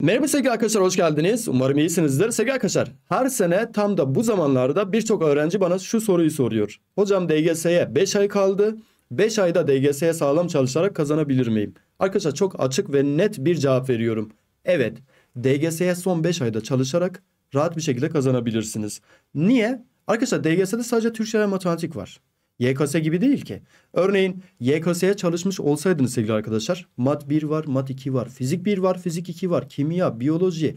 Merhaba sevgili arkadaşlar, hoş geldiniz. Umarım iyisinizdir. Sevgili arkadaşlar, her sene tam da bu zamanlarda birçok öğrenci bana şu soruyu soruyor. Hocam DGS'ye 5 ay kaldı. 5 ayda DGS'ye sağlam çalışarak kazanabilir miyim? Arkadaşlar çok açık ve net bir cevap veriyorum. Evet, DGS'ye son 5 ayda çalışarak rahat bir şekilde kazanabilirsiniz. Niye? Arkadaşlar DGS'de sadece Türkçe matematik var. YKS gibi değil ki. Örneğin YKS'ye çalışmış olsaydınız sevgili arkadaşlar, Mat 1 var, Mat 2 var, Fizik 1 var, Fizik 2 var, Kimya, Biyoloji,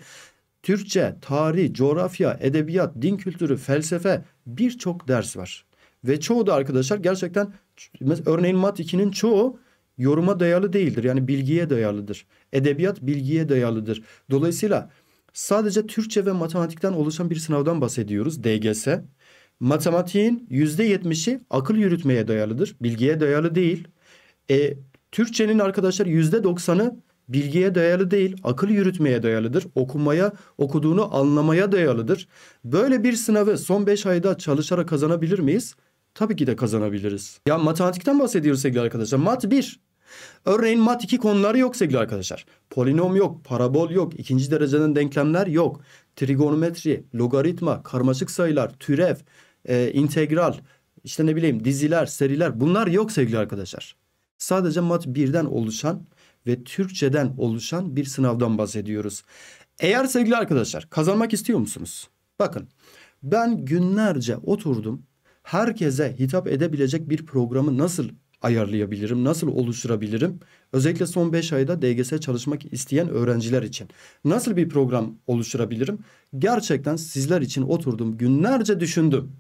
Türkçe, Tarih, Coğrafya, Edebiyat, Din Kültürü, Felsefe, birçok ders var. Ve çoğu da arkadaşlar gerçekten, örneğin Mat 2'nin çoğu yoruma dayalı değildir. Yani bilgiye dayalıdır. Edebiyat bilgiye dayalıdır. Dolayısıyla sadece Türkçe ve matematikten oluşan bir sınavdan bahsediyoruz, DGS. Matematiğin %70'i akıl yürütmeye dayalıdır. Bilgiye dayalı değil. Türkçenin arkadaşlar %90'ı bilgiye dayalı değil. Akıl yürütmeye dayalıdır. Okumaya, okuduğunu anlamaya dayalıdır. Böyle bir sınavı son 5 ayda çalışarak kazanabilir miyiz? Tabii ki de kazanabiliriz. Ya matematikten bahsediyoruz sevgili arkadaşlar. Mat 1. Örneğin mat 2 konuları yok sevgili arkadaşlar. Polinom yok, parabol yok, ikinci dereceden denklemler yok. Trigonometri, logaritma, karmaşık sayılar, türev, integral, işte ne bileyim diziler, seriler, bunlar yok sevgili arkadaşlar. Sadece mat 1'den oluşan ve Türkçeden oluşan bir sınavdan bahsediyoruz. Eğer sevgili arkadaşlar kazanmak istiyor musunuz? Bakın, ben günlerce oturdum, herkese hitap edebilecek bir programı nasıl ayarlayabilirim, nasıl oluşturabilirim? Özellikle son 5 ayda DGS'ye çalışmak isteyen öğrenciler için nasıl bir program oluşturabilirim? Gerçekten sizler için oturdum, günlerce düşündüm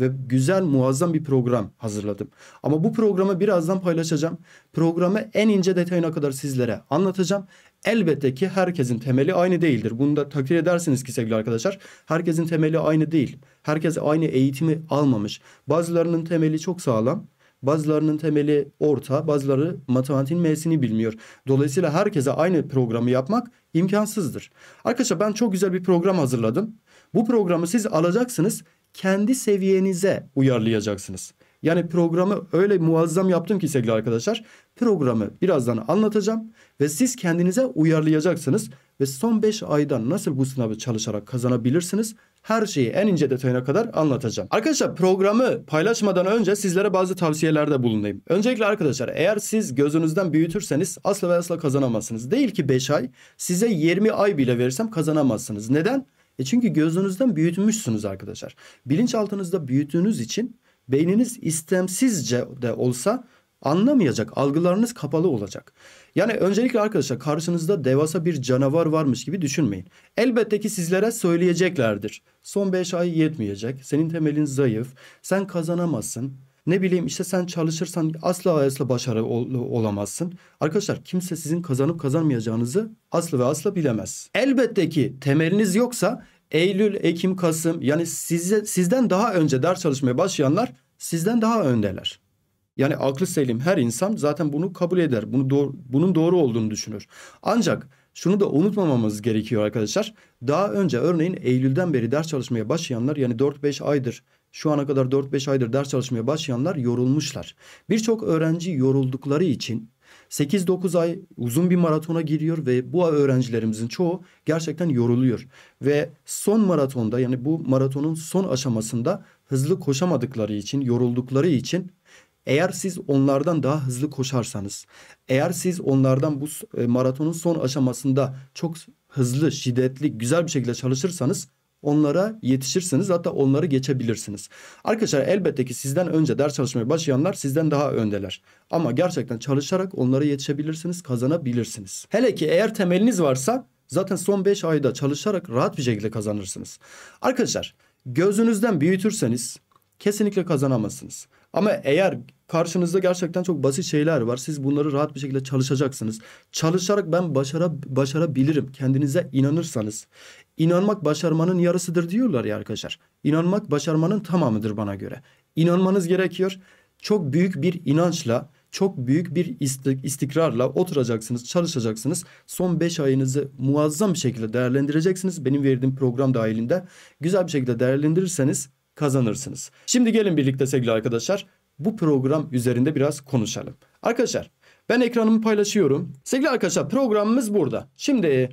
ve güzel, muazzam bir program hazırladım. Ama bu programı birazdan paylaşacağım. Programı en ince detayına kadar sizlere anlatacağım. Elbette ki herkesin temeli aynı değildir. Bunu da takdir edersiniz ki sevgili arkadaşlar, herkesin temeli aynı değil. Herkes aynı eğitimi almamış. Bazılarının temeli çok sağlam, bazılarının temeli orta, bazıları matematiğin M'sini bilmiyor. Dolayısıyla herkese aynı programı yapmak imkansızdır. Arkadaşlar ben çok güzel bir program hazırladım. Bu programı siz alacaksınız, kendi seviyenize uyarlayacaksınız. Yani programı öyle muazzam yaptım ki sevgili arkadaşlar, programı birazdan anlatacağım ve siz kendinize uyarlayacaksınız. Ve son 5 aydan nasıl bu sınavı çalışarak kazanabilirsiniz? Her şeyi en ince detayına kadar anlatacağım. Arkadaşlar programı paylaşmadan önce sizlere bazı tavsiyelerde bulunayım. Öncelikle arkadaşlar, eğer siz gözünüzden büyütürseniz asla ve asla kazanamazsınız. Değil ki 5 ay, size 20 ay bile verirsem kazanamazsınız. Neden? Çünkü gözünüzden büyütmüşsünüz arkadaşlar. Bilinçaltınızda büyüttüğünüz için beyniniz istemsizce de olsa anlamayacak, algılarınız kapalı olacak. Yani öncelikle arkadaşlar karşınızda devasa bir canavar varmış gibi düşünmeyin. Elbette ki sizlere söyleyeceklerdir. Son 5 ay yetmeyecek, senin temelin zayıf, sen kazanamazsın, ne bileyim işte sen çalışırsan asla başarılı olamazsın. Arkadaşlar kimse sizin kazanıp kazanmayacağınızı asla bilemez. Elbette ki temeliniz yoksa Eylül, Ekim, Kasım, yani sizden daha önce ders çalışmaya başlayanlar sizden daha öndeler. Yani aklı selim her insan zaten bunu kabul eder. Bunun doğru olduğunu düşünür. Ancak şunu da unutmamamız gerekiyor arkadaşlar. Daha önce örneğin Eylül'den beri ders çalışmaya başlayanlar, yani 4-5 aydır, şu ana kadar 4-5 aydır ders çalışmaya başlayanlar yorulmuşlar. Birçok öğrenci yoruldukları için 8-9 ay uzun bir maratona giriyor ve bu öğrencilerimizin çoğu gerçekten yoruluyor. Ve son maratonda, yani bu maratonun son aşamasında hızlı koşamadıkları için, yoruldukları için, eğer siz onlardan daha hızlı koşarsanız, eğer siz onlardan bu maratonun son aşamasında çok hızlı, şiddetli, güzel bir şekilde çalışırsanız onlara yetişirsiniz, hatta onları geçebilirsiniz. Arkadaşlar elbette ki sizden önce ders çalışmaya başlayanlar sizden daha öndeler. Ama gerçekten çalışarak onlara yetişebilirsiniz, kazanabilirsiniz. Hele ki eğer temeliniz varsa zaten son 5 ayda çalışarak rahat bir şekilde kazanırsınız. Arkadaşlar gözünüzden büyütürseniz kesinlikle kazanamazsınız. Ama eğer karşınızda gerçekten çok basit şeyler var, siz bunları rahat bir şekilde çalışacaksınız. Çalışarak ben başarabilirim, kendinize inanırsanız. İnanmak başarmanın yarısıdır diyorlar ya arkadaşlar. İnanmak başarmanın tamamıdır bana göre. İnanmanız gerekiyor. Çok büyük bir inançla, çok büyük bir istikrarla oturacaksınız, çalışacaksınız. Son 5 ayınızı muazzam bir şekilde değerlendireceksiniz. Benim verdiğim program dahilinde güzel bir şekilde değerlendirirseniz kazanırsınız. Şimdi gelin birlikte sevgili arkadaşlar bu program üzerinde biraz konuşalım. Arkadaşlar ben ekranımı paylaşıyorum. Sevgili arkadaşlar programımız burada. Şimdi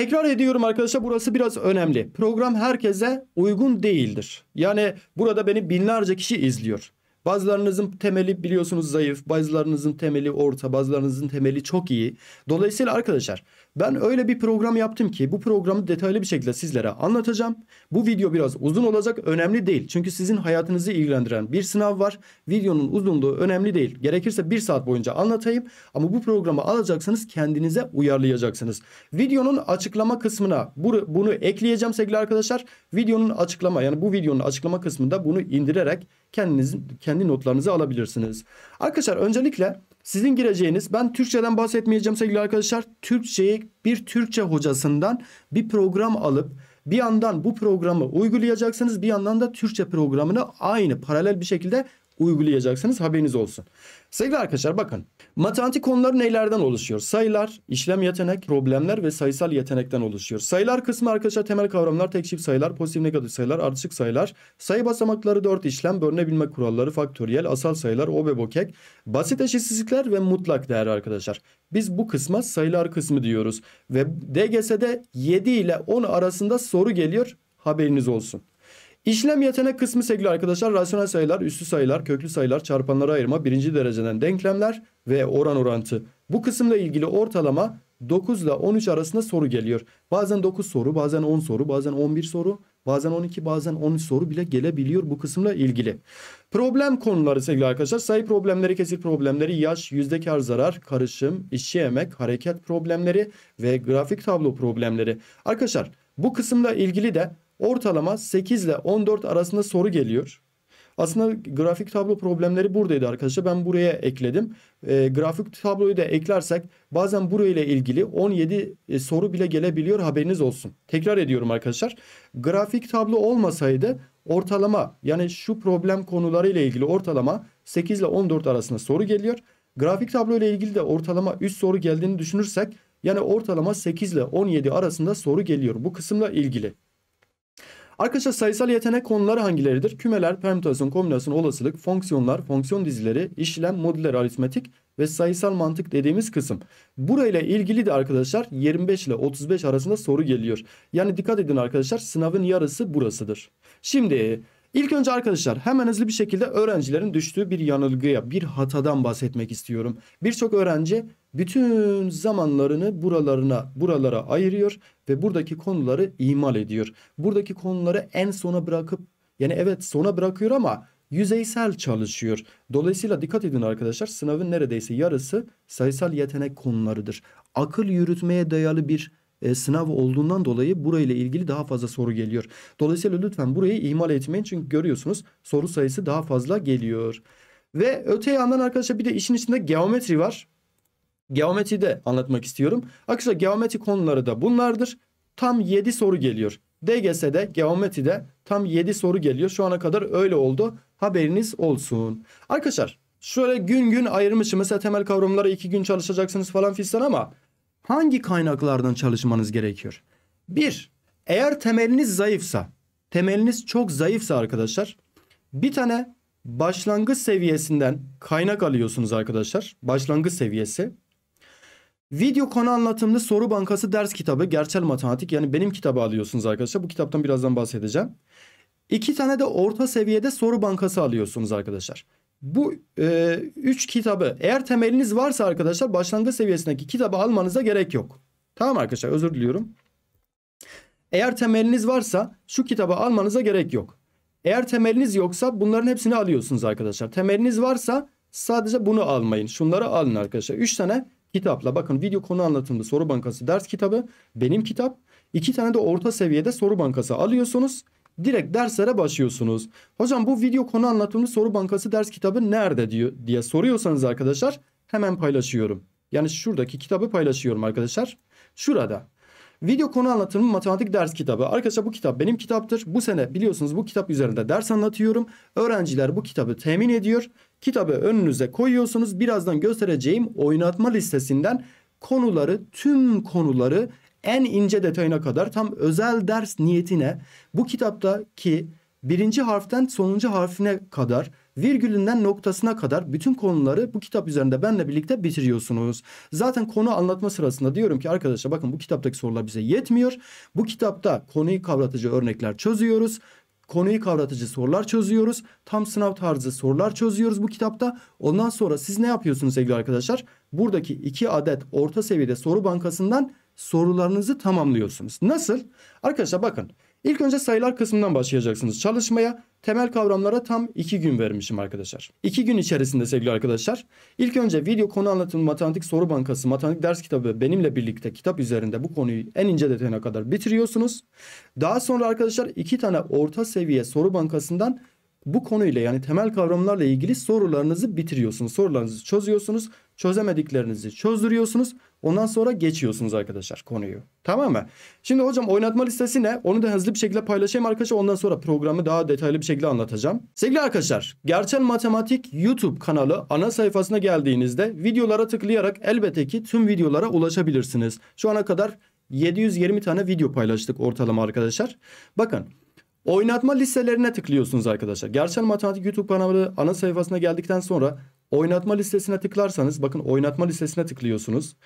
Tekrar ediyorum arkadaşlar, burası biraz önemli. Program herkese uygun değildir. Yani burada beni binlerce kişi izliyor. Bazılarınızın temeli biliyorsunuz zayıf, bazılarınızın temeli orta, bazılarınızın temeli çok iyi. Dolayısıyla arkadaşlar ben öyle bir program yaptım ki bu programı detaylı bir şekilde sizlere anlatacağım. Bu video biraz uzun olacak, önemli değil. Çünkü sizin hayatınızı ilgilendiren bir sınav var. Videonun uzunluğu önemli değil. Gerekirse 1 saat boyunca anlatayım ama bu programı alacaksınız, kendinize uyarlayacaksınız. Videonun açıklama kısmına bunu ekleyeceğim sevgili arkadaşlar. Videonun açıklama, yani bu videonun açıklama kısmında bunu indirerek kendi notlarınızı alabilirsiniz. Arkadaşlar öncelikle sizin gireceğiniz, ben Türkçeden bahsetmeyeceğim sevgili arkadaşlar. Türkçeyi bir Türkçe hocasından bir program alıp bir yandan bu programı uygulayacaksınız. Bir yandan da Türkçe programını aynı paralel bir şekilde uygulayacaksınız. Haberiniz olsun. Sevgili arkadaşlar bakın. Matematik konuları nelerden oluşuyor? Sayılar, işlem yetenek, problemler ve sayısal yetenekten oluşuyor. Sayılar kısmı arkadaşlar temel kavramlar, tek çift sayılar, pozitif negatif sayılar, ardışık sayılar, sayı basamakları, 4 işlem, bölünebilme kuralları, faktöriyel, asal sayılar, OBE BOKEK, basit eşitsizlikler ve mutlak değer arkadaşlar. Biz bu kısma sayılar kısmı diyoruz. Ve DGS'de 7 ile 10 arasında soru geliyor. Haberiniz olsun. İşlem yetenek kısmı sevgili arkadaşlar rasyonel sayılar, üssü sayılar, köklü sayılar, çarpanlara ayırma, birinci dereceden denklemler ve oran orantı. Bu kısımla ilgili ortalama 9 ile 13 arasında soru geliyor. Bazen 9 soru, bazen 10 soru, bazen 11 soru, bazen 12, bazen 13 soru bile gelebiliyor bu kısımla ilgili. Problem konuları sevgili arkadaşlar sayı problemleri, kesir problemleri, yaş, yüzde kar zarar, karışım, işçi emek, hareket problemleri ve grafik tablo problemleri. Arkadaşlar bu kısımla ilgili de ortalama 8 ile 14 arasında soru geliyor. Aslında grafik tablo problemleri buradaydı arkadaşlar. Ben buraya ekledim. Grafik tabloyu da eklersek bazen burayla ilgili 17 soru bile gelebiliyor. Haberiniz olsun. Tekrar ediyorum arkadaşlar. Grafik tablo olmasaydı ortalama, yani şu problem konularıyla ilgili ortalama 8 ile 14 arasında soru geliyor. Grafik tablo ile ilgili de ortalama 3 soru geldiğini düşünürsek yani ortalama 8 ile 17 arasında soru geliyor bu kısımla ilgili. Arkadaşlar sayısal yetenek konuları hangileridir? Kümeler, permütasyon, kombinasyon, olasılık, fonksiyonlar, fonksiyon dizileri, işlem, modüler aritmetik ve sayısal mantık dediğimiz kısım. Burayla ilgili de arkadaşlar 25 ile 35 arasında soru geliyor. Yani dikkat edin arkadaşlar, sınavın yarısı burasıdır. Şimdi ilk önce arkadaşlar hemen hızlı bir şekilde öğrencilerin düştüğü bir yanılgıya, bir hatadan bahsetmek istiyorum. Birçok öğrenci bütün zamanlarını buralara ayırıyor ve buradaki konuları ihmal ediyor. Buradaki konuları en sona bırakıp, yani evet sona bırakıyor ama yüzeysel çalışıyor. Dolayısıyla dikkat edin arkadaşlar, sınavın neredeyse yarısı sayısal yetenek konularıdır. Akıl yürütmeye dayalı bir sınav olduğundan dolayı burayla ilgili daha fazla soru geliyor. Dolayısıyla lütfen burayı ihmal etmeyin çünkü görüyorsunuz soru sayısı daha fazla geliyor. Ve öte yandan arkadaşlar bir de işin içinde geometri var. Geometri de anlatmak istiyorum. Arkadaşlar geometri konuları da bunlardır. Tam 7 soru geliyor. DGS'de geometride tam 7 soru geliyor. Şu ana kadar öyle oldu. Haberiniz olsun. Arkadaşlar şöyle gün gün ayırmışım. Mesela temel kavramlara 2 gün çalışacaksınız falan fistan ama hangi kaynaklardan çalışmanız gerekiyor? 1. Eğer temeliniz çok zayıfsa arkadaşlar bir tane başlangıç seviyesinden kaynak alıyorsunuz arkadaşlar. Başlangıç seviyesi. Video konu anlatımlı soru bankası ders kitabı Gerçel Matematik, yani benim kitabı alıyorsunuz arkadaşlar. Bu kitaptan birazdan bahsedeceğim. 2 tane de orta seviyede soru bankası alıyorsunuz arkadaşlar. Bu 3 kitabı eğer temeliniz varsa arkadaşlar başlangıç seviyesindeki kitabı almanıza gerek yok. Tamam arkadaşlar, özür diliyorum. Eğer temeliniz varsa şu kitabı almanıza gerek yok. Eğer temeliniz yoksa bunların hepsini alıyorsunuz arkadaşlar. Temeliniz varsa sadece bunu almayın. Şunları alın arkadaşlar. 3 tane kitapla, bakın video konu anlatımlı soru bankası ders kitabı benim kitap. 2 tane de orta seviyede soru bankası alıyorsunuz. Direkt derslere başlıyorsunuz. Hocam bu video konu anlatımlı soru bankası ders kitabı nerede diyor diye soruyorsanız arkadaşlar hemen paylaşıyorum. Yani şuradaki kitabı paylaşıyorum arkadaşlar. Şurada. Video konu anlatımlı matematik ders kitabı. Arkadaşlar bu kitap benim kitaptır. Bu sene biliyorsunuz bu kitap üzerinde ders anlatıyorum. Öğrenciler bu kitabı temin ediyor. Kitabı önünüze koyuyorsunuz. Birazdan göstereceğim oynatma listesinden konuları, tüm konuları en ince detayına kadar tam özel ders niyetine bu kitaptaki birinci harften sonuncu harfine kadar, virgülünden noktasına kadar bütün konuları bu kitap üzerinde benle birlikte bitiriyorsunuz. Zaten konu anlatma sırasında diyorum ki arkadaşlar bakın bu kitaptaki sorular bize yetmiyor. Bu kitapta konuyu kavratıcı örnekler çözüyoruz. Konuyu kavratıcı sorular çözüyoruz. Tam sınav tarzı sorular çözüyoruz bu kitapta. Ondan sonra siz ne yapıyorsunuz sevgili arkadaşlar? Buradaki 2 adet orta seviyede soru bankasından sorularınızı tamamlıyorsunuz. Nasıl? Arkadaşlar bakın. İlk önce sayılar kısmından başlayacaksınız çalışmaya. Temel kavramlara tam 2 gün vermişim arkadaşlar. 2 gün içerisinde sevgili arkadaşlar. İlk önce video konu anlatımı matematik soru bankası, matematik ders kitabı ve benimle birlikte kitap üzerinde bu konuyu en ince detayına kadar bitiriyorsunuz. Daha sonra arkadaşlar 2 tane orta seviye soru bankasından bu konuyla yani temel kavramlarla ilgili sorularınızı bitiriyorsunuz. Sorularınızı çözüyorsunuz. Çözemediklerinizi çözdürüyorsunuz. Ondan sonra geçiyorsunuz arkadaşlar konuyu. Tamam mı? Şimdi hocam oynatma listesi ne? Onu da hızlı bir şekilde paylaşayım arkadaşlar. Ondan sonra programı daha detaylı bir şekilde anlatacağım. Sevgili arkadaşlar, Gerçel Matematik YouTube kanalı ana sayfasına geldiğinizde videolara tıklayarak elbette ki tüm videolara ulaşabilirsiniz. Şu ana kadar 720 tane video paylaştık ortalama arkadaşlar. Bakın. Oynatma listelerine tıklıyorsunuz arkadaşlar. Gerçel Matematik YouTube kanalı ana sayfasına geldikten sonra oynatma listesine tıklarsanız bakın oynatma listesine tıklıyorsunuz.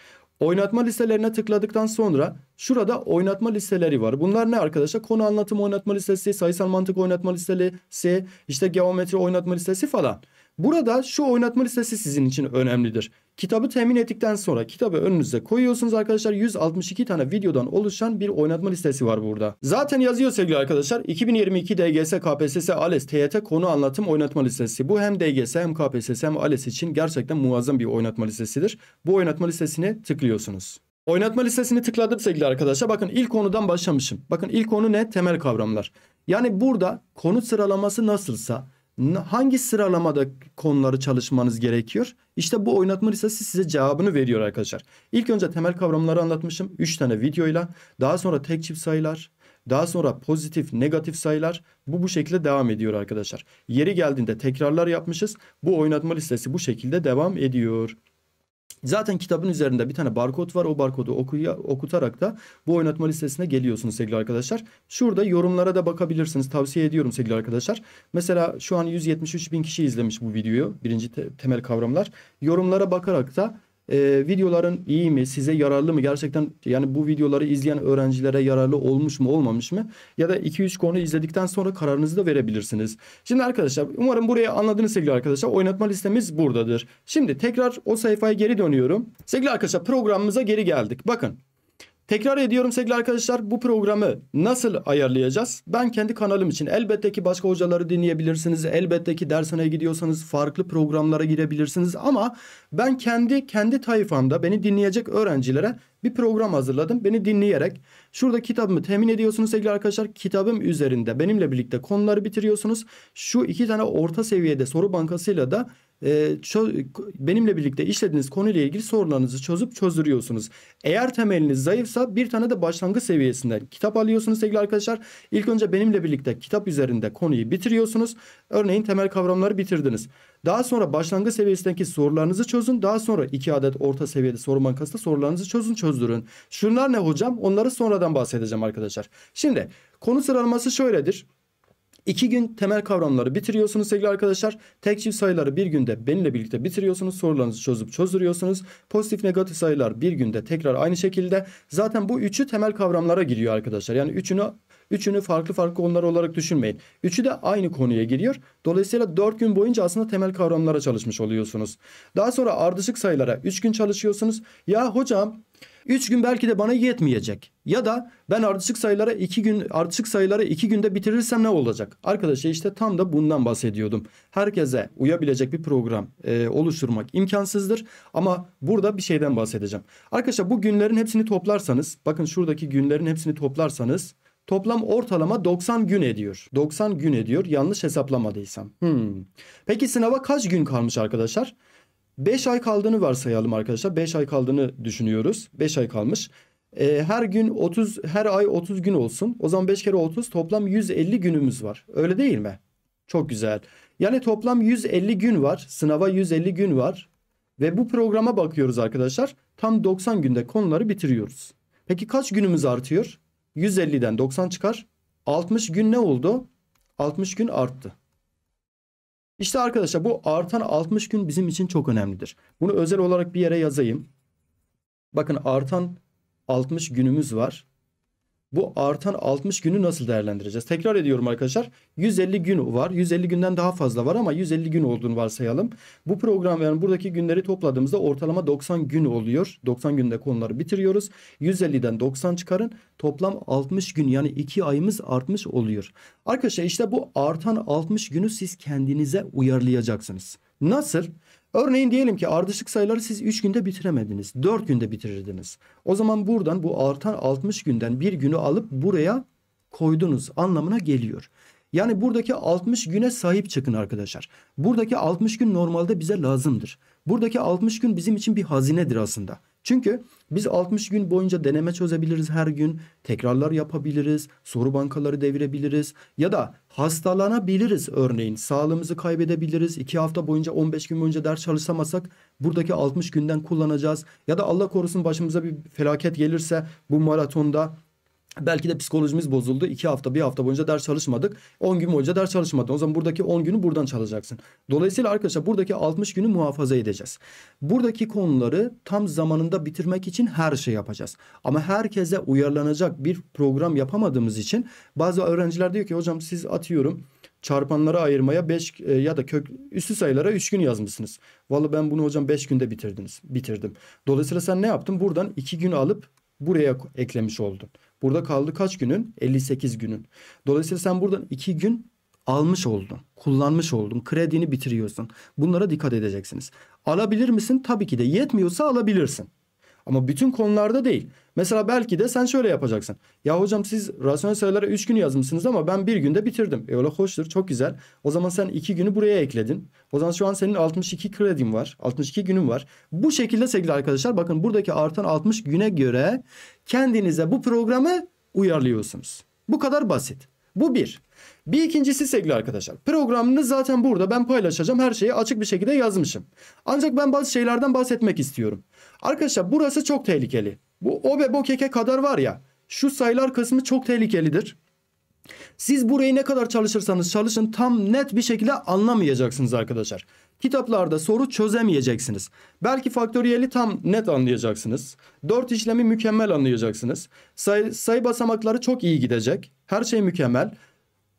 Oynatma listelerine tıkladıktan sonra şurada oynatma listeleri var. Bunlar ne arkadaşlar? Konu anlatım oynatma listesi, sayısal mantık oynatma listesi, işte geometri oynatma listesi falan. Burada şu oynatma listesi sizin için önemlidir. Kitabı temin ettikten sonra kitabı önünüze koyuyorsunuz arkadaşlar. 162 tane videodan oluşan bir oynatma listesi var burada. Zaten yazıyor sevgili arkadaşlar. 2022 DGS, KPSS, ALES, TYT konu anlatım oynatma listesi. Bu hem DGS hem KPSS hem ALES için gerçekten muazzam bir oynatma listesidir. Bu oynatma listesine tıklıyorsunuz. Oynatma listesini tıkladım sevgili arkadaşlar. Bakın ilk konudan başlamışım. Bakın ilk konu ne? Temel kavramlar. Yani burada konu sıralaması nasılsa, hangi sıralamada konuları çalışmanız gerekiyor? İşte bu oynatma listesi size cevabını veriyor arkadaşlar. İlk önce temel kavramları anlatmışım 3 tane videoyla. Daha sonra tek çift sayılar. Daha sonra pozitif, negatif sayılar. Bu şekilde devam ediyor arkadaşlar. Yeri geldiğinde tekrarlar yapmışız. Bu oynatma listesi bu şekilde devam ediyor. Zaten kitabın üzerinde bir tane barkod var. O barkodu okutarak da bu oynatma listesine geliyorsunuz sevgili arkadaşlar. Şurada yorumlara da bakabilirsiniz. Tavsiye ediyorum sevgili arkadaşlar. Mesela şu an 173.000 kişi izlemiş bu videoyu. Birinci temel kavramlar. Yorumlara bakarak da videoların iyi mi, size yararlı mı, gerçekten yani bu videoları izleyen öğrencilere yararlı olmuş mu olmamış mı, ya da 2-3 konu izledikten sonra kararınızı da verebilirsiniz. Şimdi arkadaşlar umarım burayı anladınız sevgili arkadaşlar. Oynatma listemiz buradadır. Şimdi tekrar o sayfaya geri dönüyorum. Sevgili arkadaşlar programımıza geri geldik. Bakın. Tekrar ediyorum sevgili arkadaşlar, bu programı nasıl ayarlayacağız? Ben kendi kanalım için elbette ki başka hocaları dinleyebilirsiniz. Elbette ki dershaneye gidiyorsanız farklı programlara girebilirsiniz. Ama ben kendi tayfamda beni dinleyecek öğrencilere bir program hazırladım. Beni dinleyerek şurada kitabımı temin ediyorsunuz sevgili arkadaşlar. Kitabım üzerinde benimle birlikte konuları bitiriyorsunuz. Şu 2 tane orta seviyede soru bankasıyla da benimle birlikte işlediğiniz konuyla ilgili sorularınızı çözüp çözdürüyorsunuz. Eğer temeliniz zayıfsa bir tane de başlangıç seviyesinden kitap alıyorsunuz sevgili arkadaşlar. İlk önce benimle birlikte kitap üzerinde konuyu bitiriyorsunuz. Örneğin temel kavramları bitirdiniz. Daha sonra başlangıç seviyesindeki sorularınızı çözün. Daha sonra 2 adet orta seviyede soru bankasında sorularınızı çözdürün. Şunlar ne hocam? Onları sonradan bahsedeceğim arkadaşlar. Şimdi konu sıralaması şöyledir. 2 gün temel kavramları bitiriyorsunuz sevgili arkadaşlar. Tek çift sayıları bir günde benimle birlikte bitiriyorsunuz. Sorularınızı çözüp çözdürüyorsunuz. Pozitif negatif sayılar bir günde tekrar aynı şekilde. Zaten bu 3'ü temel kavramlara giriyor arkadaşlar. Yani 3'ünü farklı konular olarak düşünmeyin. 3'ü de aynı konuya giriyor. Dolayısıyla 4 gün boyunca aslında temel kavramlara çalışmış oluyorsunuz. Daha sonra ardışık sayılara 3 gün çalışıyorsunuz. Ya hocam 3 gün belki de bana yetmeyecek. Ya da ben ardışık sayıları 2 günde bitirirsem ne olacak? Arkadaşlar işte tam da bundan bahsediyordum. Herkese uyabilecek bir program oluşturmak imkansızdır. Ama burada bir şeyden bahsedeceğim. Arkadaşlar bu günlerin hepsini toplarsanız, bakın şuradaki günlerin hepsini toplarsanız toplam ortalama 90 gün ediyor. 90 gün ediyor yanlış hesaplamadıysam. Peki sınava kaç gün kalmış arkadaşlar? 5 ay kaldığını varsayalım arkadaşlar. 5 ay kaldığını düşünüyoruz. 5 ay kalmış. Her ay 30 gün olsun. O zaman 5 kere 30 toplam 150 günümüz var. Öyle değil mi? Çok güzel. Yani toplam 150 gün var. Sınava 150 gün var. Ve bu programa bakıyoruz arkadaşlar. Tam 90 günde konuları bitiriyoruz. Peki kaç günümüz artıyor? 150'den 90 çıkar. 60 gün ne oldu? 60 gün arttı. İşte arkadaşlar bu artan 60 gün bizim için çok önemlidir. Bunu özel olarak bir yere yazayım. Bakın artan 60 günümüz var. Bu artan 60 günü nasıl değerlendireceğiz? Tekrar ediyorum arkadaşlar. 150 gün var. 150 günden daha fazla var ama 150 gün olduğunu varsayalım. Bu program yani buradaki günleri topladığımızda ortalama 90 gün oluyor. 90 günde konuları bitiriyoruz. 150'den 90 çıkarın. Toplam 60 gün yani 2 ayımız artmış oluyor. Arkadaşlar işte bu artan 60 günü siz kendinize uyarlayacaksınız. Nasıl? Örneğin diyelim ki ardışık sayıları siz 3 günde bitiremediniz. 4 günde bitirirdiniz. O zaman buradan bu artan 60 günden bir günü alıp buraya koydunuz anlamına geliyor. Yani buradaki 60 güne sahip çıkın arkadaşlar. Buradaki 60 gün normalde bize lazımdır. Buradaki 60 gün bizim için bir hazinedir aslında. Çünkü biz 60 gün boyunca deneme çözebiliriz her gün. Tekrarlar yapabiliriz. Soru bankaları devirebiliriz. Ya da hastalanabiliriz örneğin. Sağlığımızı kaybedebiliriz. 2 hafta boyunca 15 gün boyunca ders çalışamasak buradaki 60 günden kullanacağız. Ya da Allah korusun başımıza bir felaket gelirse bu maratonda belki de psikolojimiz bozuldu. 2 hafta 1 hafta boyunca ders çalışmadık. 10 gün boyunca ders çalışmadın. O zaman buradaki 10 günü buradan çalacaksın. Dolayısıyla arkadaşlar buradaki 60 günü muhafaza edeceğiz. Buradaki konuları tam zamanında bitirmek için her şey yapacağız. Ama herkese uyarlanacak bir program yapamadığımız için bazı öğrenciler diyor ki hocam siz atıyorum çarpanlara ayırmaya 5 ya da kök üstü sayılara 3 gün yazmışsınız. Vallahi ben bunu hocam 5 günde bitirdim. Dolayısıyla sen ne yaptın? Buradan 2 gün alıp buraya eklemiş oldun. Burada kaldı kaç günün? 58 günün. Dolayısıyla sen buradan 2 gün almış oldun. Kullanmış oldun. Kredini bitiriyorsun. Bunlara dikkat edeceksiniz. Alabilir misin? Tabii ki de. Yetmiyorsa alabilirsin. Ama bütün konularda değil. Mesela belki de sen şöyle yapacaksın. Ya hocam siz rasyonel sayılara 3 gün yazmışsınız ama ben bir günde bitirdim. Öyle hoştur. Çok güzel. O zaman sen 2 günü buraya ekledin. O zaman şu an senin 62 kredin var. 62 günün var. Bu şekilde sevgili arkadaşlar bakın buradaki artan 60 güne göre kendinize bu programı uyarlıyorsunuz. Bu kadar basit. Bu bir. Bir ikincisi sevgili arkadaşlar. Programını zaten burada ben paylaşacağım. Her şeyi açık bir şekilde yazmışım. Ancak ben bazı şeylerden bahsetmek istiyorum. Arkadaşlar burası çok tehlikeli. Bu OBEBOKEK'e kadar var ya. Şu sayılar kısmı çok tehlikelidir. Siz burayı ne kadar çalışırsanız çalışın tam net bir şekilde anlamayacaksınız arkadaşlar. Kitaplarda soru çözemeyeceksiniz. Belki faktöriyeli tam net anlayacaksınız. 4 işlemi mükemmel anlayacaksınız. Sayı basamakları çok iyi gidecek. Her şey mükemmel.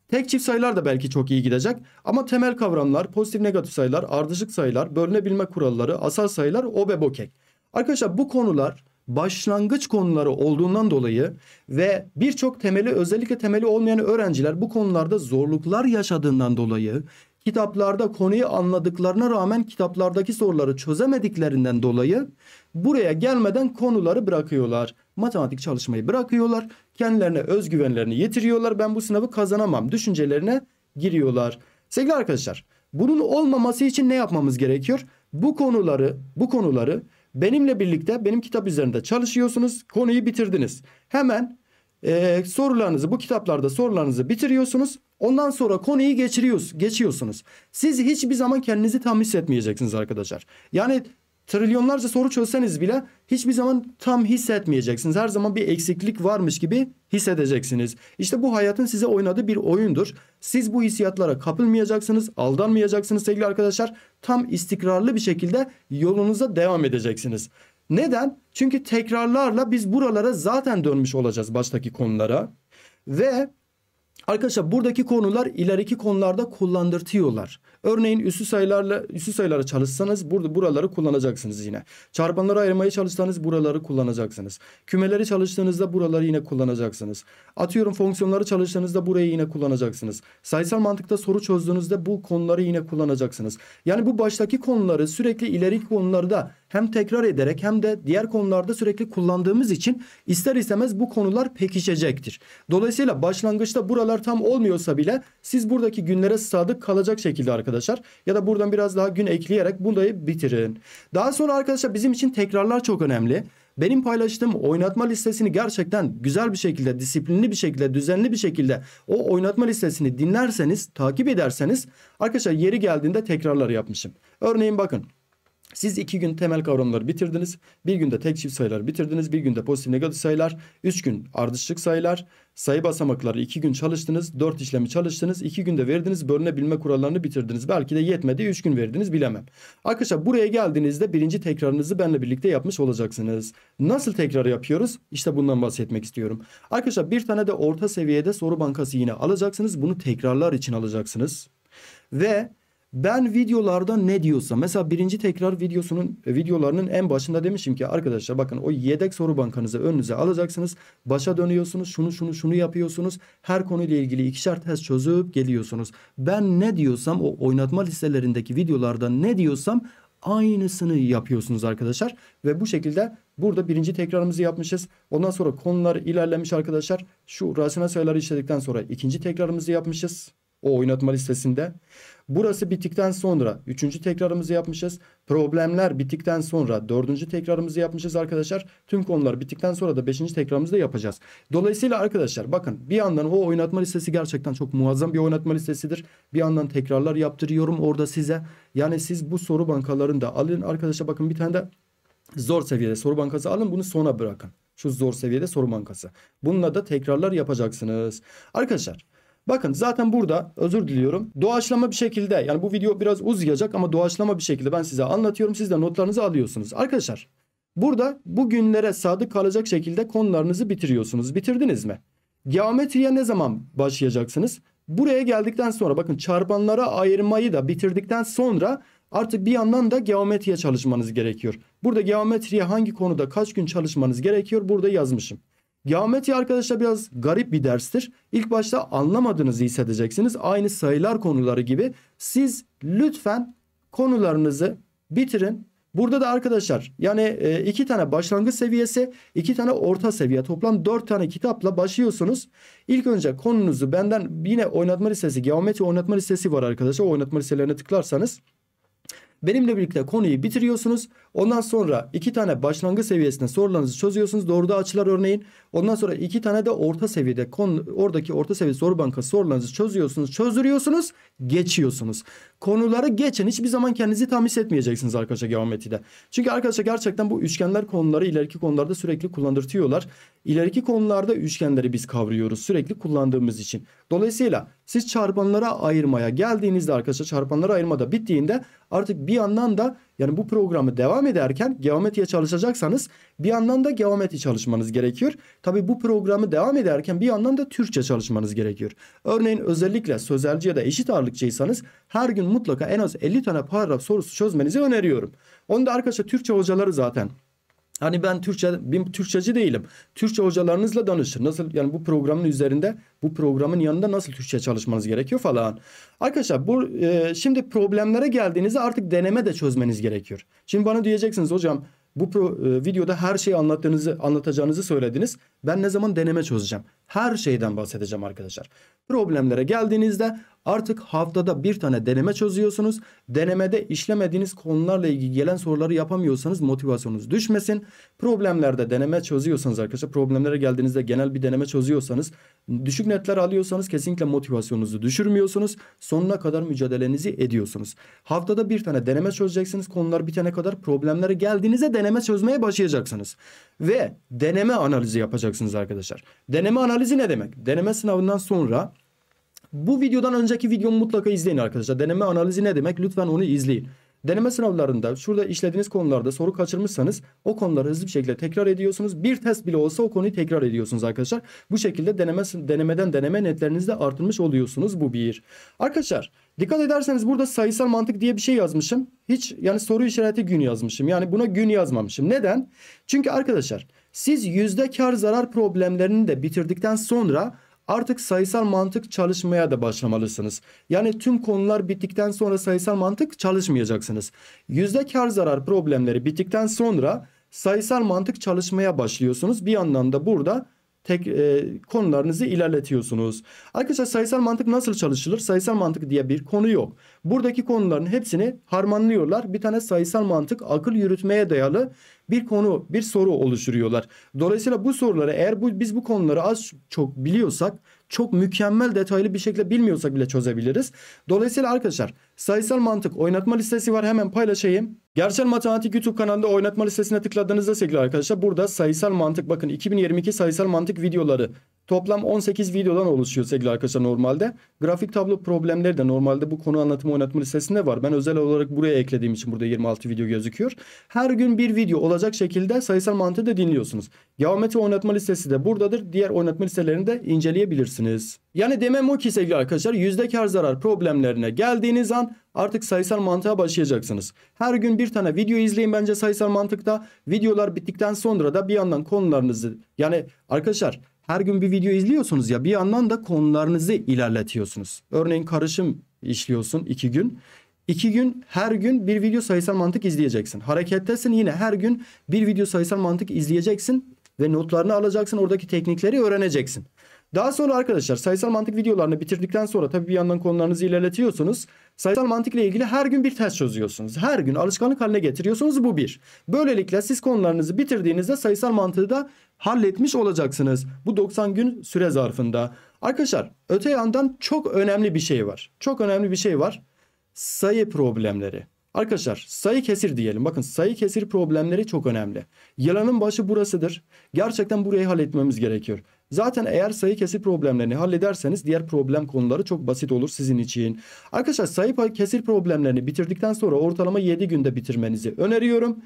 Tek çift sayılar da belki çok iyi gidecek ama temel kavramlar, pozitif negatif sayılar, ardışık sayılar, bölünebilme kuralları, asal sayılar, OBEBOKEK. Arkadaşlar bu konular başlangıç konuları olduğundan dolayı ve birçok temeli özellikle temeli olmayan öğrenciler bu konularda zorluklar yaşadığından dolayı kitaplarda konuyu anladıklarına rağmen kitaplardaki soruları çözemediklerinden dolayı buraya gelmeden konuları bırakıyorlar. Matematik çalışmayı bırakıyorlar. Kendilerine özgüvenlerini yitiriyorlar. Ben bu sınavı kazanamam düşüncelerine giriyorlar. Sevgili arkadaşlar bunun olmaması için ne yapmamız gerekiyor? Bu konuları benimle birlikte benim kitap üzerinde çalışıyorsunuz. Konuyu bitirdiniz. Hemen sorularınızı bu kitaplarda sorularınızı bitiriyorsunuz. Ondan sonra konuyu geçiyorsunuz. Siz hiçbir zaman kendinizi tam hissetmeyeceksiniz arkadaşlar. Yani trilyonlarca soru çözseniz bile hiçbir zaman tam hissetmeyeceksiniz. Her zaman bir eksiklik varmış gibi hissedeceksiniz. İşte bu hayatın size oynadığı bir oyundur. Siz bu hissiyatlara kapılmayacaksınız, aldanmayacaksınız sevgili arkadaşlar. Tam istikrarlı bir şekilde yolunuza devam edeceksiniz. Neden? Çünkü tekrarlarla biz buralara zaten dönmüş olacağız baştaki konulara. Ve arkadaşlar buradaki konular ileriki konularda kullandırtıyorlar. Örneğin üstü sayılara çalışsanız buraları kullanacaksınız yine. Çarpanları ayırmaya çalışsanız buraları kullanacaksınız. Kümeleri çalıştığınızda buraları yine kullanacaksınız. Atıyorum fonksiyonları çalıştığınızda burayı yine kullanacaksınız. Sayısal mantıkta soru çözdüğünüzde bu konuları yine kullanacaksınız. Yani bu baştaki konuları sürekli ileriki konularda hem tekrar ederek hem de diğer konularda sürekli kullandığımız için ister istemez bu konular pekişecektir. Dolayısıyla başlangıçta buralar tam olmuyorsa bile siz buradaki günlere sadık kalacak şekilde arkadaşlar ya da buradan biraz daha gün ekleyerek burayı bitirin. Daha sonra arkadaşlar bizim için tekrarlar çok önemli. Benim paylaştığım oynatma listesini gerçekten güzel bir şekilde, disiplinli bir şekilde, düzenli bir şekilde o oynatma listesini dinlerseniz, takip ederseniz arkadaşlar yeri geldiğinde tekrarlar yapmışım. Örneğin bakın. Siz 2 gün temel kavramları bitirdiniz. Bir günde tek çift sayılar bitirdiniz. Bir günde pozitif negatif sayılar. 3 gün ardışık sayılar. Sayı basamakları 2 gün çalıştınız. 4 işlemi çalıştınız. 2 günde verdiniz. Bölünebilme kurallarını bitirdiniz. Belki de yetmedi. 3 gün verdiniz, bilemem. Arkadaşlar buraya geldiğinizde birinci tekrarınızı benimle birlikte yapmış olacaksınız. Nasıl tekrar yapıyoruz? İşte bundan bahsetmek istiyorum. Arkadaşlar bir tane de orta seviyede soru bankası yine alacaksınız. Bunu tekrarlar için alacaksınız. Ve ben videolarda ne diyorsam, mesela birinci tekrar videolarının en başında demişim ki arkadaşlar bakın o yedek soru bankanızı önünüze alacaksınız. Başa dönüyorsunuz, şunu yapıyorsunuz. Her konuyla ilgili ikişer test çözüp geliyorsunuz. Ben ne diyorsam o oynatma listelerindeki videolarda ne diyorsam aynısını yapıyorsunuz arkadaşlar. Ve bu şekilde burada birinci tekrarımızı yapmışız. Ondan sonra konular ilerlemiş arkadaşlar. Şu rasyonel sayıları işledikten sonra ikinci tekrarımızı yapmışız. O oynatma listesinde. Burası bittikten sonra 3. tekrarımızı yapmışız. Problemler bittikten sonra 4. tekrarımızı yapmışız arkadaşlar. Tüm konular bittikten sonra da 5. tekrarımızı da yapacağız. Dolayısıyla arkadaşlar bakın bir yandan o oynatma listesi gerçekten çok muazzam bir oynatma listesidir. Bir yandan tekrarlar yaptırıyorum orada size. Yani siz bu soru bankalarını da alın arkadaşlar. Bakın bir tane de zor seviyede soru bankası alın, bunu sona bırakın. Şu zor seviyede soru bankası. Bununla da tekrarlar yapacaksınız. Arkadaşlar bakın zaten burada özür diliyorum. Doğaçlama bir şekilde, yani bu video biraz uzayacak ama doğaçlama bir şekilde ben size anlatıyorum. Siz de notlarınızı alıyorsunuz. Arkadaşlar burada bugünlere sadık kalacak şekilde konularınızı bitiriyorsunuz. Bitirdiniz mi? Geometriye ne zaman başlayacaksınız? Buraya geldikten sonra bakın çarpanlara ayırmayı da bitirdikten sonra artık bir yandan da geometriye çalışmanız gerekiyor. Burada geometriye hangi konuda kaç gün çalışmanız gerekiyor? Burada yazmışım. Geometri arkadaşlar biraz garip bir derstir. İlk başta anlamadığınızı hissedeceksiniz. Aynı sayılar konuları gibi. Siz lütfen konularınızı bitirin. Burada da arkadaşlar yani 2 tane başlangıç seviyesi, 2 tane orta seviye, toplam 4 tane kitapla başlıyorsunuz. İlk önce konunuzu benden yine oynatma listesi, geometri oynatma listesi var arkadaşlar. O oynatma listelerine tıklarsanız benimle birlikte konuyu bitiriyorsunuz. Ondan sonra 2 tane başlangıç seviyesinde sorularınızı çözüyorsunuz. Doğruda açılar örneğin. Ondan sonra 2 tane de orta seviyede oradaki orta seviye soru bankası sorularınızı çözüyorsunuz. Çözdürüyorsunuz. Geçiyorsunuz. Konuları geçin. Hiçbir zaman kendinizi tam hissetmeyeceksiniz arkadaşlar geometride. Çünkü arkadaşlar gerçekten bu üçgenler konuları ileriki konularda sürekli kullandırtıyorlar. İleriki konularda üçgenleri biz kavruyoruz sürekli kullandığımız için. Dolayısıyla siz çarpanlara ayırmaya geldiğinizde arkadaşlar, çarpanlara ayırmada bittiğinde artık bir yandan da yani bu programı devam ederken geometriye çalışacaksanız bir yandan da geometri çalışmanız gerekiyor. Tabi bu programı devam ederken bir yandan da Türkçe çalışmanız gerekiyor. Örneğin özellikle sözelci ya da eşit ağırlıkçıysanız her gün mutlaka en az 50 tane paragraf sorusu çözmenizi öneriyorum. Onu da arkadaşlar Türkçe hocaları zaten. Hani ben Türkçeci değilim. Türkçe hocalarınızla danışın. Nasıl yani bu programın üzerinde, bu programın yanında nasıl Türkçe çalışmanız gerekiyor falan. Arkadaşlar bu şimdi problemlere geldiğinizde artık deneme de çözmeniz gerekiyor. Şimdi bana diyeceksiniz hocam bu videoda her şeyi anlatacağınızı söylediniz. Ben ne zaman deneme çözeceğim? Her şeyden bahsedeceğim arkadaşlar. Problemlere geldiğinizde artık haftada bir tane deneme çözüyorsunuz. Denemede işlemediğiniz konularla ilgili gelen soruları yapamıyorsanız motivasyonunuz düşmesin. Problemlerde deneme çözüyorsanız arkadaşlar, problemlere geldiğinizde genel bir deneme çözüyorsanız, düşük netler alıyorsanız kesinlikle motivasyonunuzu düşürmüyorsunuz. Sonuna kadar mücadelenizi ediyorsunuz. Haftada bir tane deneme çözeceksiniz. Konular bitene kadar, problemlere geldiğinizde deneme çözmeye başlayacaksınız. Ve deneme analizi yapacaksınız arkadaşlar. Deneme analizi ne demek? Deneme sınavından sonra, bu videodan önceki videomu mutlaka izleyin arkadaşlar. Deneme analizi ne demek? Lütfen onu izleyin. Deneme sınavlarında şurada işlediğiniz konularda soru kaçırmışsanız o konuları hızlı bir şekilde tekrar ediyorsunuz. Bir test bile olsa o konuyu tekrar ediyorsunuz arkadaşlar. Bu şekilde denemeden netlerinizi de artırmış oluyorsunuz. Bu bir. Arkadaşlar dikkat ederseniz burada sayısal mantık diye bir şey yazmışım. Hiç yani soru işareti gün yazmışım. Yani buna gün yazmamışım. Neden? Çünkü arkadaşlar siz yüzde kar zarar problemlerini de bitirdikten sonra artık sayısal mantık çalışmaya da başlamalısınız. Yani tüm konular bittikten sonra sayısal mantık çalışmayacaksınız. Yüzde kar zarar problemleri bittikten sonra sayısal mantık çalışmaya başlıyorsunuz. Bir yandan da burada konularınızı ilerletiyorsunuz. Arkadaşlar sayısal mantık nasıl çalışılır? Sayısal mantık diye bir konu yok. Buradaki konuların hepsini harmanlıyorlar. Bir tane sayısal mantık akıl yürütmeye dayalı bir konu, bir soru oluşturuyorlar. Dolayısıyla bu soruları eğer biz bu konuları az çok biliyorsak, çok mükemmel detaylı bir şekilde bilmiyorsak bile çözebiliriz. Dolayısıyla arkadaşlar sayısal mantık oynatma listesi var, hemen paylaşayım. Gerçel Matematik YouTube kanalında oynatma listesine tıkladığınızda sevgili arkadaşlar burada sayısal mantık, bakın 2022 sayısal mantık videoları toplam 18 videodan oluşuyor sevgili arkadaşlar normalde. Grafik tablo problemleri de normalde bu konu anlatımı oynatma listesinde var. Ben özel olarak buraya eklediğim için burada 26 video gözüküyor. Her gün bir video olacak şekilde sayısal mantığı da dinliyorsunuz. Geometri oynatma listesi de buradadır. Diğer oynatma listelerini de inceleyebilirsiniz. Yani demem o ki sevgili arkadaşlar, yüzde kar zarar problemlerine geldiğiniz an artık sayısal mantığa başlayacaksınız. Her gün bir tane video izleyin bence sayısal mantıkta. Videolar bittikten sonra da bir yandan konularınızı, yani arkadaşlar her gün bir video izliyorsunuz ya, bir yandan da konularınızı ilerletiyorsunuz. Örneğin karışım işliyorsun 2 gün. 2 gün her gün bir video sayısal mantık izleyeceksin. Harekettesin, yine her gün bir video sayısal mantık izleyeceksin ve notlarını alacaksın, oradaki teknikleri öğreneceksin. Daha sonra arkadaşlar sayısal mantık videolarını bitirdikten sonra tabii bir yandan konularınızı ilerletiyorsunuz. Sayısal mantıkla ilgili her gün bir test çözüyorsunuz. Her gün alışkanlık haline getiriyorsunuz, bu bir. Böylelikle siz konularınızı bitirdiğinizde sayısal mantığı da halletmiş olacaksınız. Bu 90 gün süre zarfında. Arkadaşlar öte yandan çok önemli bir şey var. Çok önemli bir şey var. Sayı problemleri. Arkadaşlar sayı kesir diyelim. Bakın sayı kesir problemleri çok önemli. Yılanın başı burasıdır. Gerçekten burayı halletmemiz gerekiyor. Zaten eğer sayı kesir problemlerini hallederseniz diğer problem konuları çok basit olur sizin için. Arkadaşlar sayı kesir problemlerini bitirdikten sonra ortalama 7 günde bitirmenizi öneriyorum.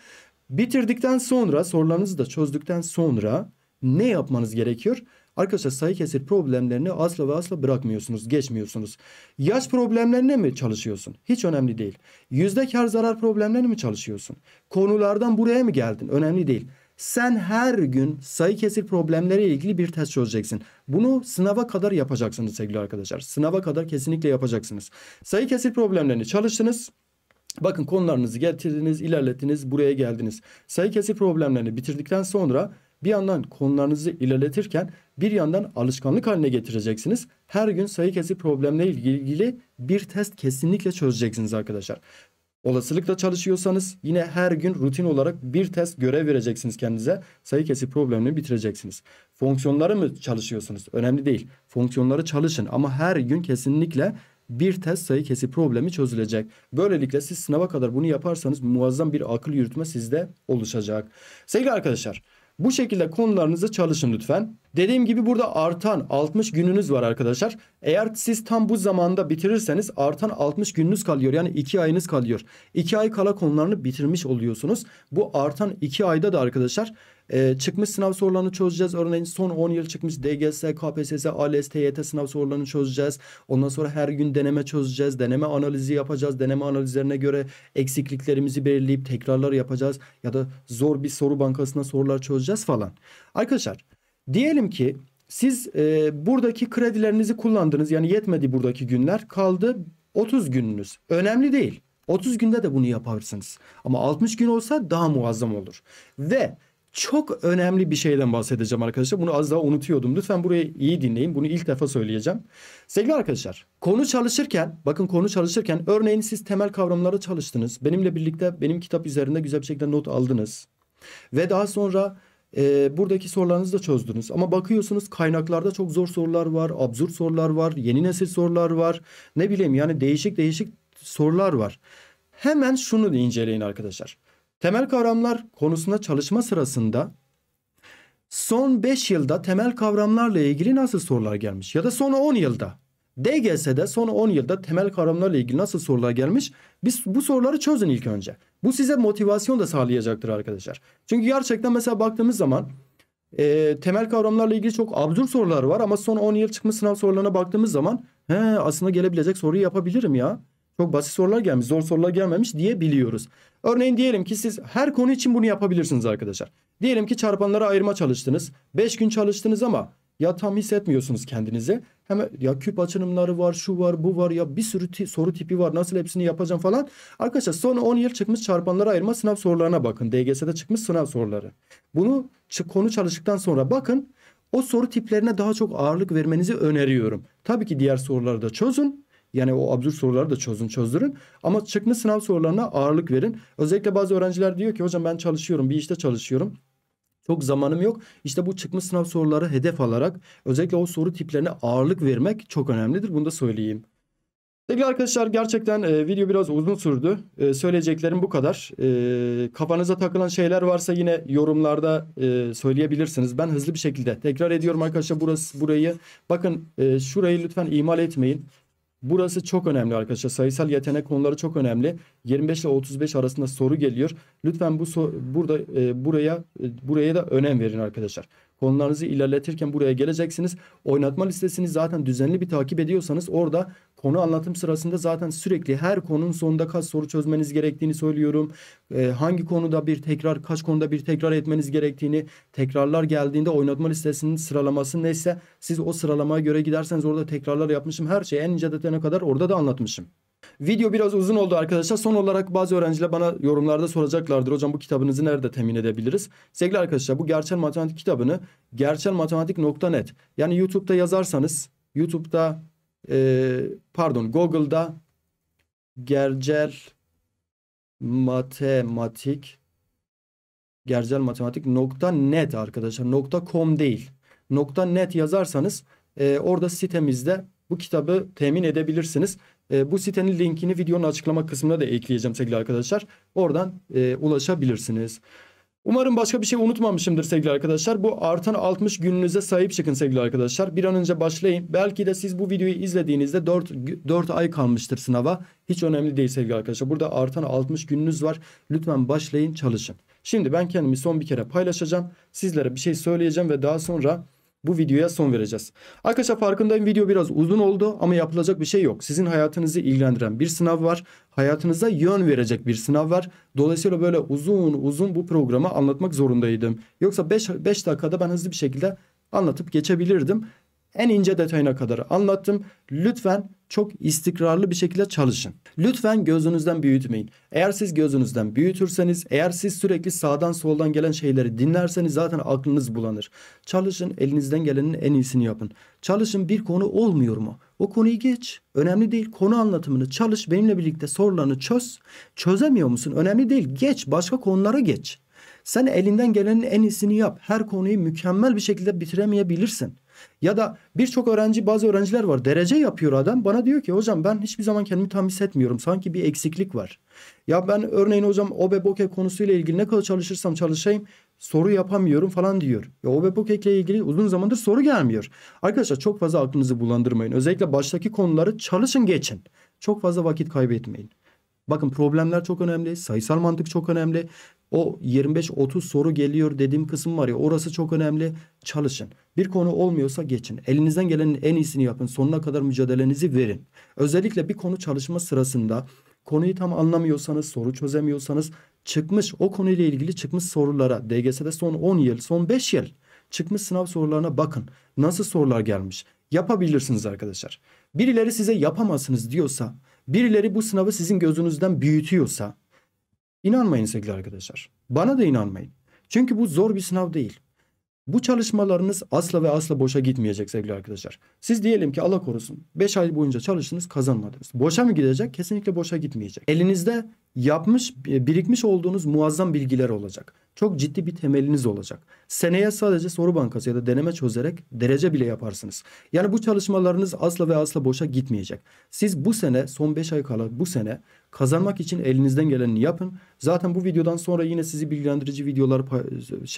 Bitirdikten sonra, sorularınızı da çözdükten sonra ne yapmanız gerekiyor? Arkadaşlar sayı kesir problemlerini asla ve asla bırakmıyorsunuz, geçmiyorsunuz. Yaş problemlerine mi çalışıyorsun? Hiç önemli değil. Yüzde kar zarar problemlerine mi çalışıyorsun? Konulardan buraya mı geldin? Önemli değil. Sen her gün sayı kesir problemleriyle ilgili bir test çözeceksin. Bunu sınava kadar yapacaksınız sevgili arkadaşlar. Sınava kadar kesinlikle yapacaksınız. Sayı kesir problemlerini çalıştınız. Bakın konularınızı getirdiniz, ilerlettiniz, buraya geldiniz. Sayı kesir problemlerini bitirdikten sonra bir yandan konularınızı ilerletirken bir yandan alışkanlık haline getireceksiniz. Her gün sayı kesir problemleriyle ilgili bir test kesinlikle çözeceksiniz arkadaşlar. Olasılıkla çalışıyorsanız yine her gün rutin olarak bir test, görev vereceksiniz kendinize. Sayı kesir problemini bitireceksiniz. Fonksiyonları mı çalışıyorsunuz? Önemli değil. Fonksiyonları çalışın ama her gün kesinlikle bir test sayı kesir problemi çözülecek. Böylelikle siz sınava kadar bunu yaparsanız muazzam bir akıl yürütme sizde oluşacak. Sevgili arkadaşlar, bu şekilde konularınızı çalışın lütfen. Dediğim gibi burada artan 60 gününüz var arkadaşlar. Eğer siz tam bu zamanda bitirirseniz artan 60 gününüz kalıyor. Yani 2 ayınız kalıyor. 2 ay kala konularını bitirmiş oluyorsunuz. Bu artan 2 ayda da arkadaşlar çıkmış sınav sorularını çözeceğiz. Örneğin son 10 yıl çıkmış DGS, KPSS, ALES, TYT sınav sorularını çözeceğiz. Ondan sonra her gün deneme çözeceğiz. Deneme analizi yapacağız. Deneme analizlerine göre eksikliklerimizi belirleyip tekrarlar yapacağız. Ya da zor bir soru bankasına sorular çözeceğiz falan. Arkadaşlar diyelim ki siz buradaki kredilerinizi kullandınız. Yani yetmedi buradaki günler. Kaldı 30 gününüz. Önemli değil. 30 günde de bunu yaparsınız. Ama 60 gün olsa daha muazzam olur. Ve çok önemli bir şeyden bahsedeceğim arkadaşlar. Bunu az daha unutuyordum. Lütfen burayı iyi dinleyin. Bunu ilk defa söyleyeceğim. Sevgili arkadaşlar, konu çalışırken, bakın konu çalışırken örneğin siz temel kavramları çalıştınız. Benimle birlikte benim kitap üzerinde güzel bir şekilde not aldınız. Ve daha sonra buradaki sorularınızı da çözdünüz. Ama bakıyorsunuz kaynaklarda çok zor sorular var. Absürt sorular var. Yeni nesil sorular var. Ne bileyim yani değişik sorular var. Hemen şunu inceleyin arkadaşlar. Temel kavramlar konusunda çalışma sırasında son 5 yılda temel kavramlarla ilgili nasıl sorular gelmiş? Ya da son 10 yılda DGS'de son 10 yılda temel kavramlarla ilgili nasıl sorular gelmiş? Bu soruları çözün ilk önce. Bu size motivasyon da sağlayacaktır arkadaşlar. Çünkü gerçekten mesela baktığımız zaman temel kavramlarla ilgili çok absürt sorular var. Ama son 10 yıl çıkmış sınav sorularına baktığımız zaman aslında gelebilecek soruyu yapabilirim ya. Çok basit sorular gelmiş, zor sorular gelmemiş diyebiliyoruz. Örneğin diyelim ki siz her konu için bunu yapabilirsiniz arkadaşlar. Diyelim ki çarpanlara ayırma çalıştınız. 5 gün çalıştınız ama ya tam hissetmiyorsunuz kendinizi. Hemen ya küp açılımları var, şu var, bu var ya bir sürü soru tipi var. Nasıl hepsini yapacağım falan. Arkadaşlar son 10 yıl çıkmış çarpanlara ayırma sınav sorularına bakın. DGS'de çıkmış sınav soruları. Bunu konu çalıştıktan sonra bakın. O soru tiplerine daha çok ağırlık vermenizi öneriyorum. Tabii ki diğer soruları da çözün. Yani o absürt soruları da çözdürün. Ama çıkmış sınav sorularına ağırlık verin. Özellikle bazı öğrenciler diyor ki hocam ben çalışıyorum, bir işte çalışıyorum, çok zamanım yok. İşte bu çıkmış sınav soruları hedef alarak özellikle o soru tiplerine ağırlık vermek çok önemlidir. Bunu da söyleyeyim. Sevgili arkadaşlar, gerçekten video biraz uzun sürdü. Söyleyeceklerim bu kadar. Kafanıza takılan şeyler varsa yine yorumlarda söyleyebilirsiniz. Ben hızlı bir şekilde tekrar ediyorum arkadaşlar burayı. Bakın şurayı lütfen ihmal etmeyin. Burası çok önemli arkadaşlar. Sayısal yetenek konuları çok önemli. 25 ile 35 arasında soru geliyor. Lütfen buraya da önem verin arkadaşlar. Konularınızı ilerletirken buraya geleceksiniz. Oynatma listesini zaten düzenli bir takip ediyorsanız orada konu anlatım sırasında zaten sürekli her konunun sonunda kaç soru çözmeniz gerektiğini söylüyorum. Hangi konuda bir tekrar, kaç konuda bir tekrar etmeniz gerektiğini, tekrarlar geldiğinde oynatma listesinin sıralaması neyse siz o sıralamaya göre giderseniz orada tekrarlar yapmışım. Her şeyi en ince detayına kadar orada da anlatmışım. Video biraz uzun oldu arkadaşlar. Son olarak bazı öğrenciler bana yorumlarda soracaklardır. Hocam bu kitabınızı nerede temin edebiliriz? Sevgili arkadaşlar, bu Gerçel Matematik kitabını gerçelmatematik.net, yani YouTube'da yazarsanız Google'da gerçelmatematik.net arkadaşlar, .com değil .net yazarsanız orada sitemizde bu kitabı temin edebilirsiniz. Bu sitenin linkini videonun açıklama kısmına da ekleyeceğim sevgili arkadaşlar. Oradan ulaşabilirsiniz. Umarım başka bir şey unutmamışımdır sevgili arkadaşlar. Bu artan 60 gününüze sahip çıkın sevgili arkadaşlar. Bir an önce başlayın. Belki de siz bu videoyu izlediğinizde 4 ay kalmıştır sınava. Hiç önemli değil sevgili arkadaşlar. Burada artan 60 gününüz var. Lütfen başlayın, çalışın. Şimdi ben kendimi son bir kere paylaşacağım. Sizlere bir şey söyleyeceğim ve daha sonra bu videoya son vereceğiz. Arkadaşlar farkındayım, video biraz uzun oldu ama yapılacak bir şey yok. Sizin hayatınızı ilgilendiren bir sınav var. Hayatınıza yön verecek bir sınav var. Dolayısıyla böyle uzun uzun bu programı anlatmak zorundaydım. Yoksa 5 dakikada ben hızlı bir şekilde anlatıp geçebilirdim. En ince detayına kadar anlattım. Lütfen çok istikrarlı bir şekilde çalışın. Lütfen gözünüzden büyütmeyin. Eğer siz gözünüzden büyütürseniz, eğer siz sürekli sağdan soldan gelen şeyleri dinlerseniz zaten aklınız bulanır. Çalışın, elinizden gelenin en iyisini yapın. Çalışın, bir konu olmuyor mu? O konuyu geç. Önemli değil. Konu anlatımını çalış. Benimle birlikte sorularını çöz. Çözemiyor musun? Önemli değil. Geç. Başka konulara geç. Sen elinden gelenin en iyisini yap. Her konuyu mükemmel bir şekilde bitiremeyebilirsin. Ya da birçok öğrenci, bazı öğrenciler var, derece yapıyor adam, bana diyor ki hocam ben hiçbir zaman kendimi tam hissetmiyorum, sanki bir eksiklik var. Ya ben örneğin hocam OBBOKE konusuyla ilgili ne kadar çalışırsam çalışayım soru yapamıyorum falan diyor. Ya OBBOKE ile ilgili uzun zamandır soru gelmiyor. Arkadaşlar çok fazla aklınızı bulandırmayın. Özellikle baştaki konuları çalışın, geçin. Çok fazla vakit kaybetmeyin. Bakın problemler çok önemli, sayısal mantık çok önemli. O 25-30 soru geliyor dediğim kısım var ya, orası çok önemli. Çalışın. Bir konu olmuyorsa geçin. Elinizden gelenin en iyisini yapın. Sonuna kadar mücadelenizi verin. Özellikle bir konu çalışma sırasında konuyu tam anlamıyorsanız, soru çözemiyorsanız çıkmış, o konuyla ilgili çıkmış sorulara, DGS'de son 10 yıl, son 5 yıl çıkmış sınav sorularına bakın. Nasıl sorular gelmiş? Yapabilirsiniz arkadaşlar. Birileri size yapamazsınız diyorsa, birileri bu sınavı sizin gözünüzden büyütüyorsa İnanmayın sevgili arkadaşlar. Bana da inanmayın. Çünkü bu zor bir sınav değil. Bu çalışmalarınız asla ve asla boşa gitmeyecek sevgili arkadaşlar. Siz diyelim ki Allah korusun 5 ay boyunca çalıştınız, kazanmadınız. Boşa mı gidecek? Kesinlikle boşa gitmeyecek. Elinizde birikmiş olduğunuz muazzam bilgiler olacak. Çok ciddi bir temeliniz olacak. Seneye sadece soru bankası ya da deneme çözerek derece bile yaparsınız. Yani bu çalışmalarınız asla ve asla boşa gitmeyecek. Siz bu sene, son 5 ay kala bu sene kazanmak için elinizden geleni yapın. Zaten bu videodan sonra yine sizi bilgilendirici videolar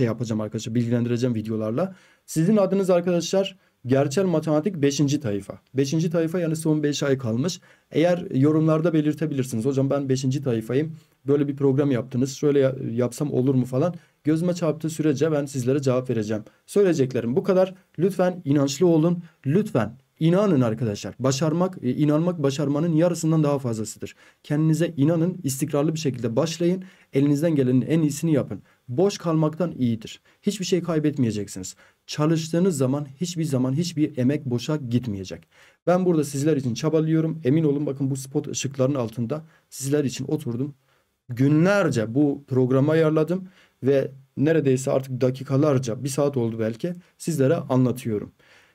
yapacağım arkadaşlar. Bilgilendireceğim videolarla. Sizin adınız arkadaşlar Gerçel Matematik 5. tayfa. 5. tayfa, yani son 5 ay kalmış. Eğer yorumlarda belirtebilirsiniz. Hocam ben 5. tayfayım. Böyle bir program yaptınız. Şöyle yapsam olur mu falan. Gözüme çarptığı sürece ben sizlere cevap vereceğim. Söyleyeceklerim bu kadar. Lütfen inançlı olun. Lütfen inanın arkadaşlar. Başarmak, inanmak başarmanın yarısından daha fazlasıdır. Kendinize inanın. İstikrarlı bir şekilde başlayın. Elinizden gelenin en iyisini yapın. Boş kalmaktan iyidir. Hiçbir şey kaybetmeyeceksiniz. Çalıştığınız zaman hiçbir zaman hiçbir emek boşa gitmeyecek. Ben burada sizler için çabalıyorum. Emin olun, bakın bu spot ışıklarının altında sizler için oturdum. Günlerce bu programı ayarladım ve neredeyse artık dakikalarca, bir saat oldu belki, sizlere anlatıyorum.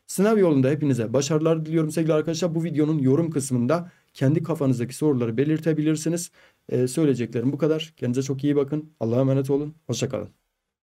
Sınav yolunda hepinize başarılar diliyorum sevgili arkadaşlar. Bu videonun yorum kısmında kendi kafanızdaki soruları belirtebilirsiniz. Söyleyeceklerim bu kadar. Kendinize çok iyi bakın. Allah'a emanet olun. Hoşça kalın.